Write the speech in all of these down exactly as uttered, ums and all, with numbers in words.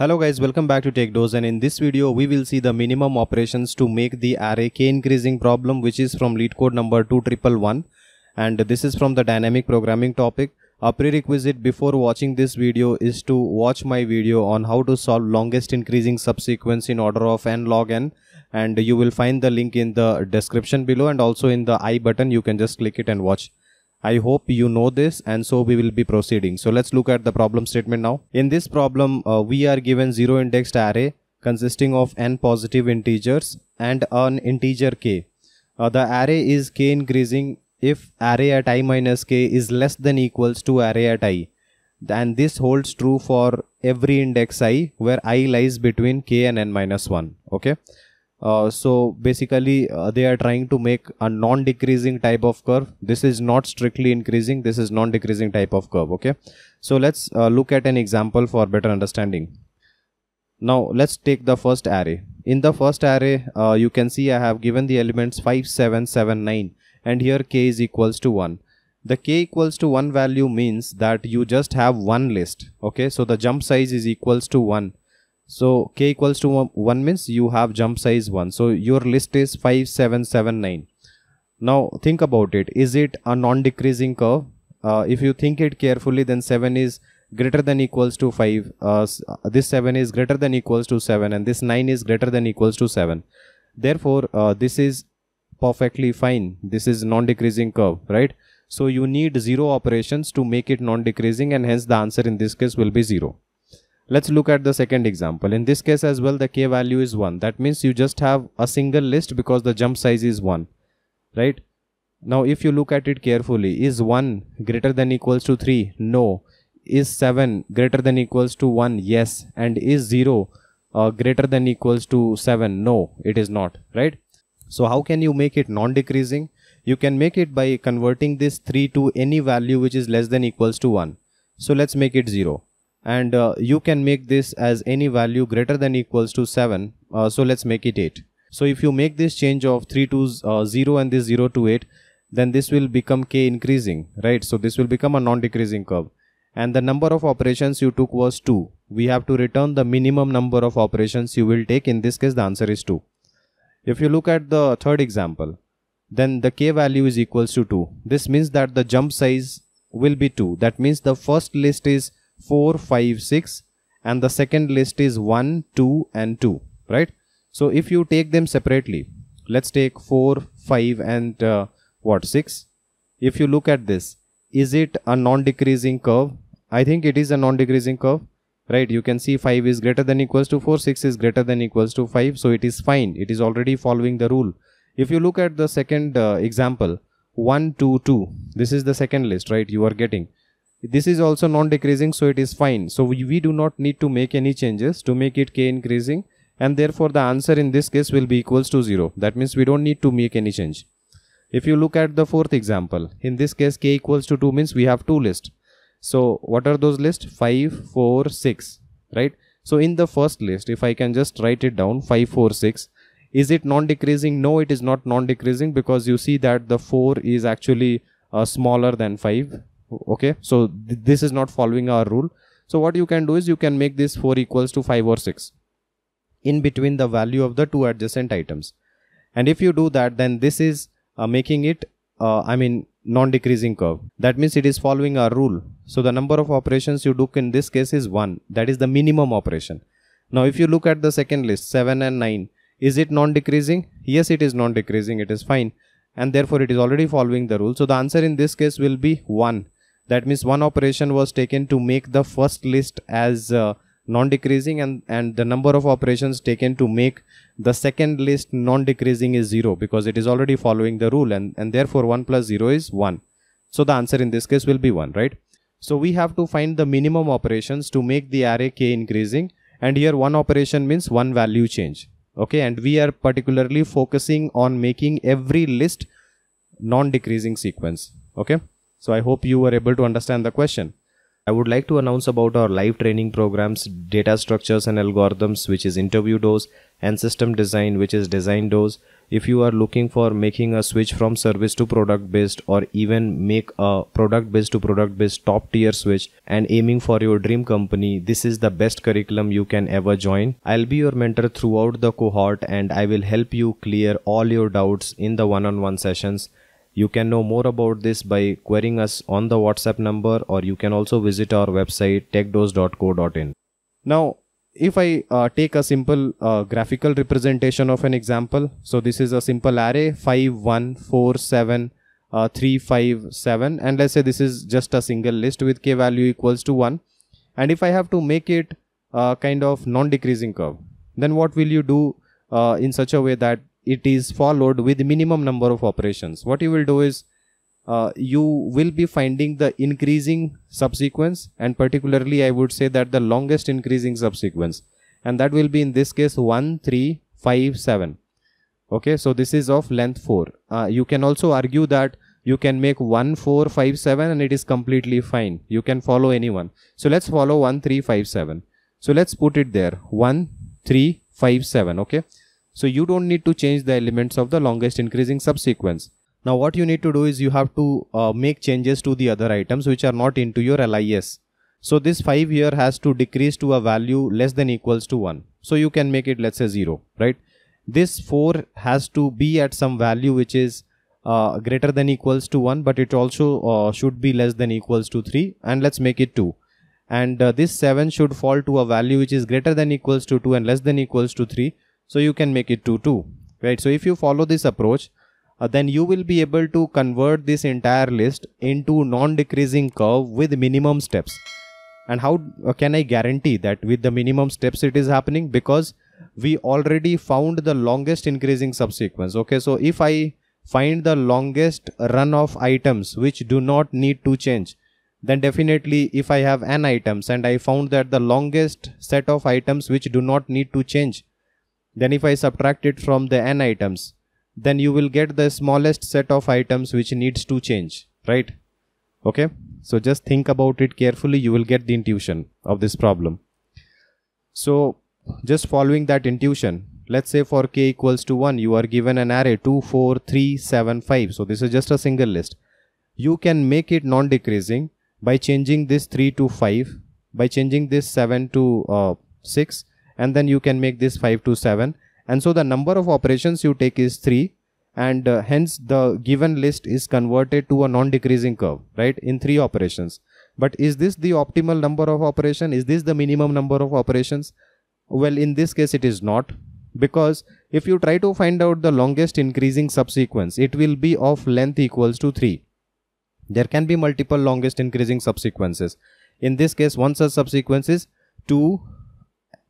Hello guys, welcome back to TechDose, and in this video we will see the minimum operations to make the array k increasing problem, which is from LeetCode number two one one one, and this is from the dynamic programming topic. A prerequisite before watching this video is to watch my video on how to solve longest increasing subsequence in order of n log n, and you will find the link in the description below, and also in the I button you can just click it and watch. I hope you know this, and so we will be proceeding. So let's look at the problem statement now. In this problem, uh, we are given zero indexed array consisting of n positive integers and an integer k. Uh, the array is k increasing if array at I minus k is less than equals to array at I. And this holds true for every index I where I lies between k and n minus one. Okay. Uh, so basically uh, they are trying to make a non-decreasing type of curve. This is not strictly increasing, this is non-decreasing type of curve. Okay, so let's uh, look at an example for better understanding. Now let's take the first array. In the first array uh, you can see I have given the elements five, seven, seven, nine, and here k is equals to one. The k equals to one value means that you just have one list. Okay, so the jump size is equals to one. So k equals to one means you have jump size one. So your list is five, seven, seven, nine. Now think about it. Is it a non-decreasing curve? Uh, if you think it carefully, then seven is greater than equals to five. Uh, this seven is greater than equals to seven, and this nine is greater than equals to seven. Therefore, uh, this is perfectly fine. This is non-decreasing curve, right? So you need zero operations to make it non-decreasing, and hence the answer in this case will be zero. Let's look at the second example. In this case as well, the k value is one. That means you just have a single list because the jump size is one, right? Now if you look at it carefully, is one greater than equals to three? No. Is seven greater than equals to one? Yes. And is zero uh, greater than equals to seven? No, it is not, right? So how can you make it non-decreasing? You can make it by converting this three to any value which is less than equals to one. So let's make it zero. And uh, you can make this as any value greater than equals to seven. Uh, so let's make it eight. So if you make this change of three to uh, zero and this zero to eight, then this will become k increasing, right? So this will become a non-decreasing curve. And the number of operations you took was two. We have to return the minimum number of operations you will take. In this case, the answer is two. If you look at the third example, then the k value is equals to two. This means that the jump size will be two. That means the first list is four, five, six, and the second list is one, two and two, right? So if you take them separately, let's take four, five and uh, what, six. If you look at this, is it a non-decreasing curve? I think it is a non-decreasing curve, right? You can see five is greater than equals to four, six is greater than equals to five, so it is fine. It is already following the rule. If you look at the second uh, example, one, two, two, this is the second list, right? You are getting. This is also non-decreasing, so it is fine. So we, we do not need to make any changes to make it k increasing, and therefore the answer in this case will be equals to zero. That means we don't need to make any change. If you look at the fourth example, in this case k equals to two means we have two lists. So what are those lists? five, four, six, right? So in the first list, if I can just write it down, five, four, six, is it non-decreasing? No, it is not non-decreasing, because you see that the four is actually uh, smaller than five. Okay, so th this is not following our rule. So what you can do is you can make this four equals to five or six in between the value of the two adjacent items. And if you do that, then this is uh, making it, uh, I mean, non-decreasing curve. That means it is following our rule. So the number of operations you do in this case is one. That is the minimum operation. Now if you look at the second list, seven and nine, is it non-decreasing? Yes, it is non-decreasing. It is fine. And therefore it is already following the rule. So the answer in this case will be one. That means one operation was taken to make the first list as uh, non-decreasing, and, and the number of operations taken to make the second list non-decreasing is zero, because it is already following the rule, and, and therefore one plus zero is one. So the answer in this case will be one, right? So we have to find the minimum operations to make the array k increasing, and here one operation means one value change. Okay, and we are particularly focusing on making every list non-decreasing sequence. Okay. So I hope you were able to understand the question. I would like to announce about our live training programs, data structures and algorithms, which is interview dose, and system design, which is design dose. if you are looking for making a switch from service to product based, or even make a product based to product based top tier switch and aiming for your dream company, this is the best curriculum you can ever join. I'll be your mentor throughout the cohort and I will help you clear all your doubts in the one-on-one sessions. You can know more about this by querying us on the WhatsApp number, or you can also visit our website techdose dot co dot in. Now, if I uh, take a simple uh, graphical representation of an example, so this is a simple array five, one, four, seven, three, five, seven, and let's say this is just a single list with k value equals to one. And if I have to make it uh, kind of non-decreasing curve, then what will you do uh, in such a way that it is followed with minimum number of operations? What you will do is uh, you will be finding the increasing subsequence, and particularly I would say that the longest increasing subsequence, and that will be in this case one, three, five, seven. Okay, so this is of length four. Uh, you can also argue that you can make one, four, five, seven and it is completely fine. You can follow anyone. So let's follow one, three, five, seven. So let's put it there one, three, five, seven. Okay. So you don't need to change the elements of the longest increasing subsequence. Now what you need to do is you have to uh, make changes to the other items which are not into your L I S. So this five here has to decrease to a value less than equals to one. So you can make it, let's say, zero, right? This four has to be at some value which is uh, greater than equals to one, but it also uh, should be less than equals to three, and let's make it two. And uh, this seven should fall to a value which is greater than equals to two and less than equals to three. So you can make it two, two, right? So if you follow this approach, uh, then you will be able to convert this entire list into non-decreasing curve with minimum steps. And how uh, can I guarantee that with the minimum steps it is happening? Because we already found the longest increasing subsequence. Okay, so if I find the longest run of items which do not need to change, then definitely if I have n items and I found that the longest set of items which do not need to change, then if I subtract it from the n items, then you will get the smallest set of items which needs to change, right? Okay, so just think about it carefully. You will get the intuition of this problem. So just following that intuition, let's say for k equals to one, you are given an array two, four, three, seven, five. So this is just a single list. You can make it non-decreasing by changing this three to five, by changing this seven to six, and then you can make this five to seven, and so the number of operations you take is three, and uh, hence the given list is converted to a non-decreasing curve, right, in three operations. But is this the optimal number of operation? Is this the minimum number of operations? Well, in this case it is not, because if you try to find out the longest increasing subsequence, it will be of length equals to three. There can be multiple longest increasing subsequences. In this case, one such subsequence is two,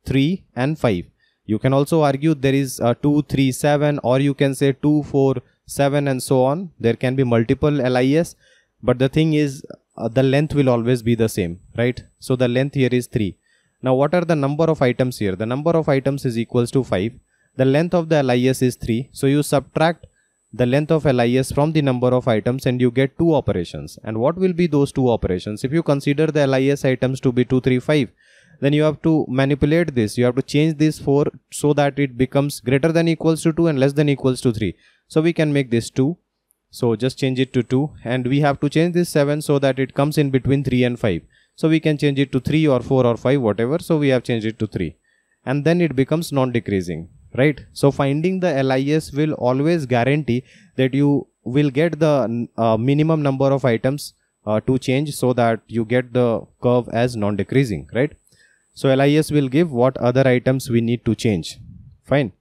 three and five. You can also argue there is uh, two, three, seven, or you can say two, four, seven and so on. There can be multiple L I S, but the thing is uh, the length will always be the same, right? So the length here is three. Now what are the number of items here? The number of items is equals to five. The length of the L I S is three. So you subtract the length of L I S from the number of items and you get two operations. And what will be those two operations? If you consider the L I S items to be two, three, five, then you have to manipulate this. You have to change this four so that it becomes greater than equals to two and less than equals to three. So we can make this two. So just change it to two, and we have to change this seven so that it comes in between three and five. So we can change it to three or four or five, whatever. So we have changed it to three, and then it becomes non-decreasing, right? So finding the L I S will always guarantee that you will get the uh, minimum number of items uh, to change so that you get the curve as non-decreasing, right? So L I S will give what other items we need to change. Fine.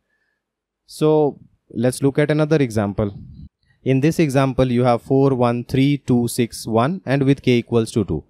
So let's look at another example. In this example, you have four, one, three, two, six, one, and with k equals to two.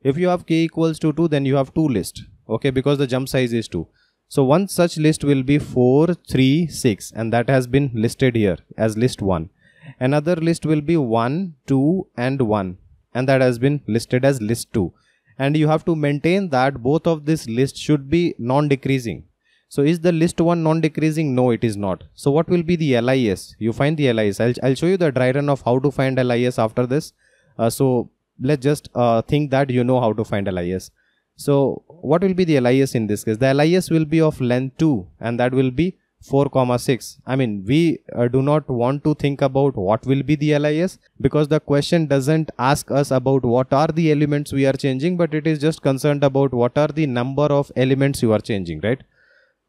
If you have k equals to two, then you have two lists. Okay, because the jump size is two. So one such list will be four, three, six, and that has been listed here as list one. Another list will be one, two, and one, and that has been listed as list two. And you have to maintain that both of this list should be non-decreasing. So is the list one non-decreasing? No, it is not. So what will be the L I S? You find the L I S. I'll, I'll show you the dry run of how to find L I S after this. Uh, so let's just uh, think that you know how to find L I S. So what will be the L I S in this case? The L I S will be of length two, and that will be four comma six. I mean, we uh, do not want to think about what will be the L I S, because the question doesn't ask us about what are the elements we are changing, but it is just concerned about what are the number of elements you are changing, right?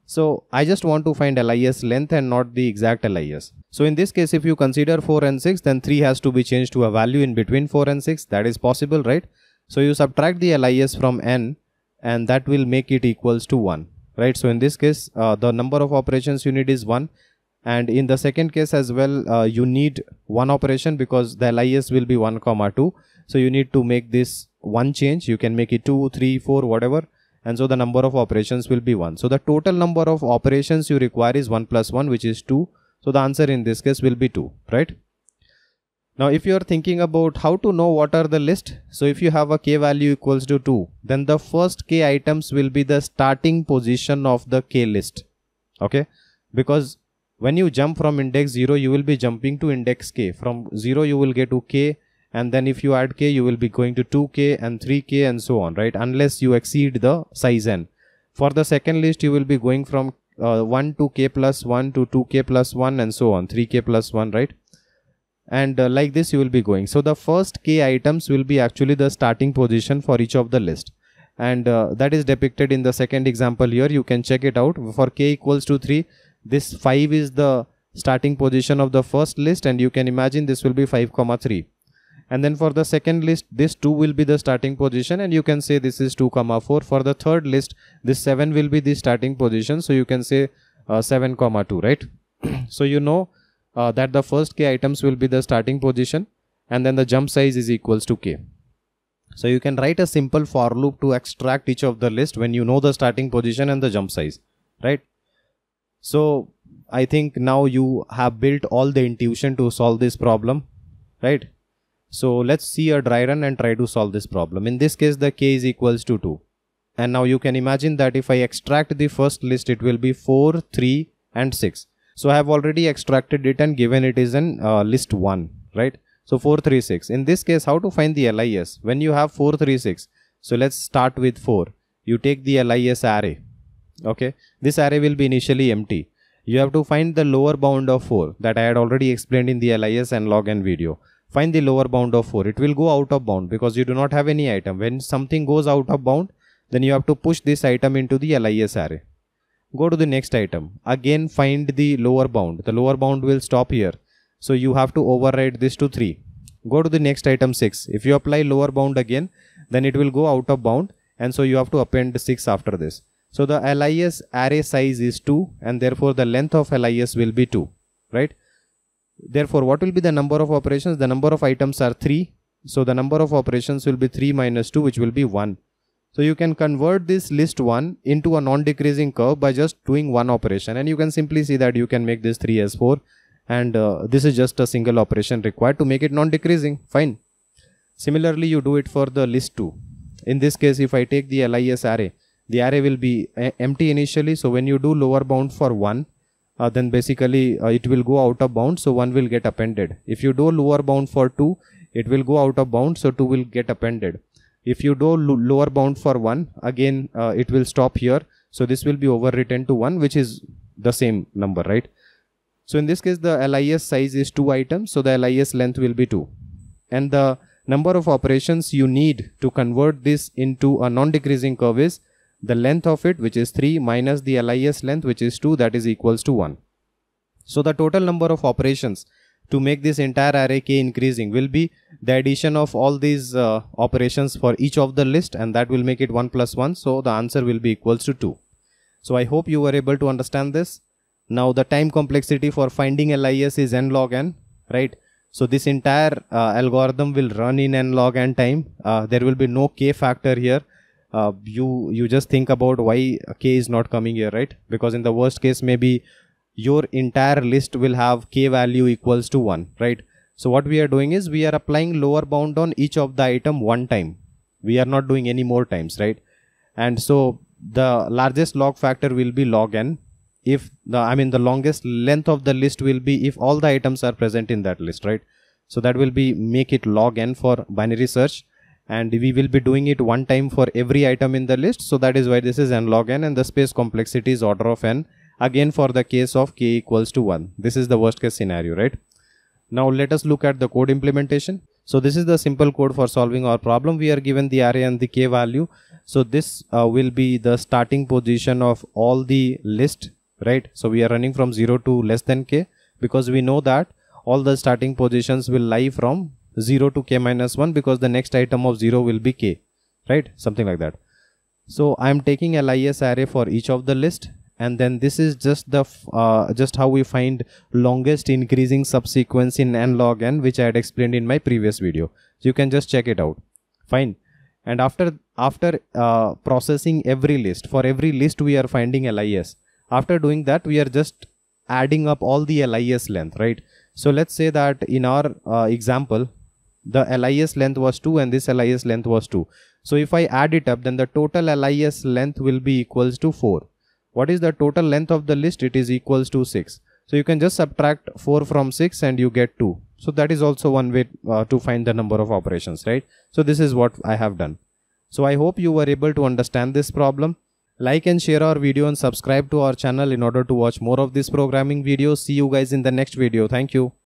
So I just want to find L I S length and not the exact L I S. So in this case, if you consider four and six, then three has to be changed to a value in between four and six. That is possible, right? So you subtract the L I S from n and that will make it equals to one. Right, so in this case, uh, the number of operations you need is one, and in the second case as well, uh, you need one operation because the L I S will be one comma two. So you need to make this one change. You can make it two, three, four, whatever, and so the number of operations will be one. So the total number of operations you require is one plus one, which is two. So the answer in this case will be two, right? Now if you are thinking about how to know what are the list, so if you have a k value equals to two, then the first k items will be the starting position of the k list, okay? Because when you jump from index zero, you will be jumping to index k. From zero you will get to k, and then if you add k, you will be going to two k and three k and so on, right? Unless you exceed the size n. For the second list, you will be going from uh, one to k plus one to two k plus one and so on, three k plus one, right? And uh, like this you will be going. So the first k items will be actually the starting position for each of the list, and uh, that is depicted in the second example here. You can check it out. For k equals to three, this five is the starting position of the first list, and you can imagine this will be five comma three. And then for the second list, this two will be the starting position, and you can say this is two comma four. For the third list, this seven will be the starting position, so you can say uh, seven comma two, right? So you know Uh, that the first k items will be the starting position, and then the jump size is equals to k. So you can write a simple for loop to extract each of the list when you know the starting position and the jump size, right? So I think now you have built all the intuition to solve this problem, right? So let's see a dry run and try to solve this problem. In this case, the k is equals to two, and now you can imagine that if I extract the first list, it will be four, three and six. So I have already extracted it and given it is an uh, list one, right? So four, three, six. In this case, how to find the L I S? When you have four, three, six. So let's start with four. You take the L I S array. Okay. This array will be initially empty. You have to find the lower bound of four, that I had already explained in the L I S and log n video. Find the lower bound of four. It will go out of bound because you do not have any item. When something goes out of bound, then you have to push this item into the L I S array. Go to the next item. Again, find the lower bound. The lower bound will stop here. So you have to override this to three. Go to the next item six. If you apply lower bound again, then it will go out of bound. And so you have to append six after this. So the L I S array size is two, and therefore the length of L I S will be two, right? Therefore, what will be the number of operations? The number of items are three. So the number of operations will be three minus two, which will be one. So you can convert this list one into a non-decreasing curve by just doing one operation, and you can simply see that you can make this three as four, and uh, this is just a single operation required to make it non-decreasing. Fine. Similarly, you do it for the list two. In this case, if I take the L I S array, the array will be uh, empty initially. So when you do lower bound for one, uh, then basically uh, it will go out of bound. So one will get appended. If you do lower bound for two, it will go out of bound. So two will get appended. If you do lower bound for one, again, uh, it will stop here. So this will be overwritten to one, which is the same number, right? So in this case, the L I S size is two items. So the L I S length will be two. And the number of operations you need to convert this into a non-decreasing curve is the length of it, which is three, minus the L I S length, which is two, that is equals to one. So the total number of operations to make this entire array k increasing will be the addition of all these uh, operations for each of the list, and that will make it one plus one. So the answer will be equals to two. So I hope you were able to understand this. Now the time complexity for finding L I S is n log n, right? So this entire uh, algorithm will run in n log n time. Uh, there will be no k factor here. Uh, you, you just think about why k is not coming here, right? Because in the worst case, maybe your entire list will have k value equals to one, right? So what we are doing is we are applying lower bound on each of the item one time. We are not doing any more times, right? And so the largest log factor will be log n. If the, I mean the longest length of the list will be if all the items are present in that list, right? So that will be make it log n for binary search. And we will be doing it one time for every item in the list. So that is why this is n log n, and the space complexity is order of n. again for the case of k equals to one. This is the worst case scenario, right? Now let us look at the code implementation. So this is the simple code for solving our problem. We are given the array and the k value. So this uh, will be the starting position of all the list, right? So we are running from zero to less than k, because we know that all the starting positions will lie from zero to k minus one, because the next item of zero will be k, right? Something like that. So I am taking a lis array for each of the list, and then this is just the uh, just how we find longest increasing subsequence in n log n, which I had explained in my previous video. So you can just check it out. Fine. And after after uh, processing every list, for every list we are finding lis. After doing that, we are just adding up all the lis length, right? So let's say that in our uh, example, the lis length was two and this lis length was two. So if I add it up, then the total lis length will be equals to four. What is the total length of the list? It is equals to six. So you can just subtract four from six and you get two. So that is also one way uh, to find the number of operations, right? So this is what I have done. So I hope you were able to understand this problem. Like and share our video and subscribe to our channel in order to watch more of this programming videos. See you guys in the next video. Thank you.